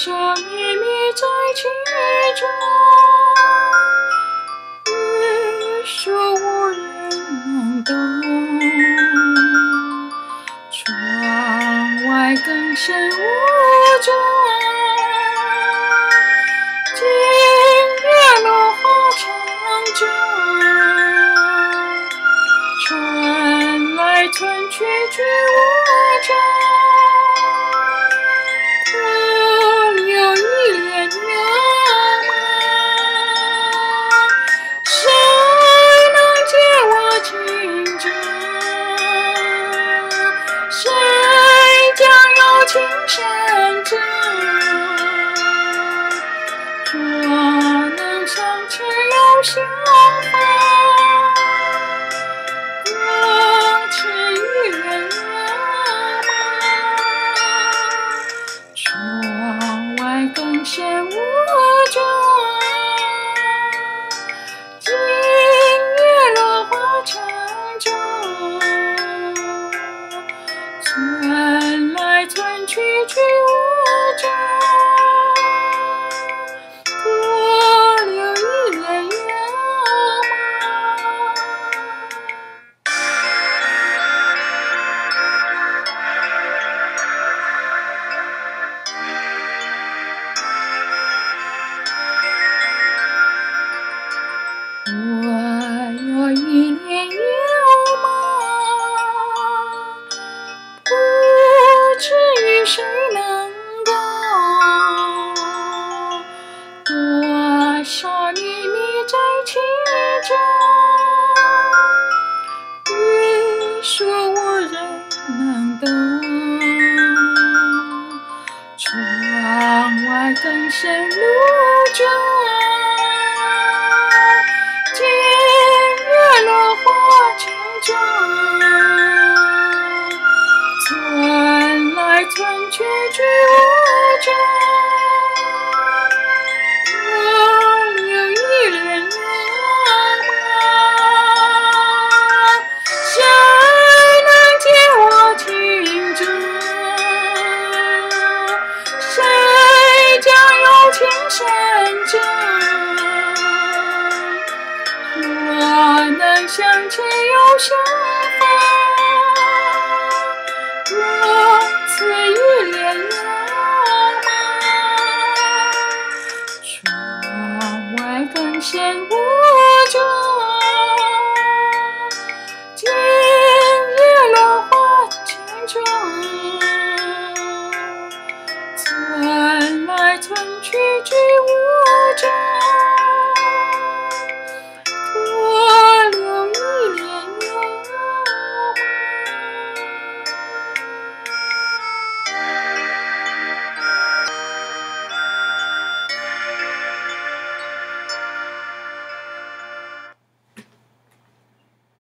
上一米在其中，欲说无人能懂。窗外更深雾中，今夜落花长久，春来春去去无踪。 相逢，共痴一人啊！窗外更深雾中，今夜落花长久，春来春去去无踪。 谁能懂？多少秘密在其中，欲说无人能懂。窗外更深路中，今夜落花长久。 春去去无踪，我留一人啊！谁能解我情折？谁将柔情深折？若能相知又相逢。 深雾中，今夜落花长久，春来春去去。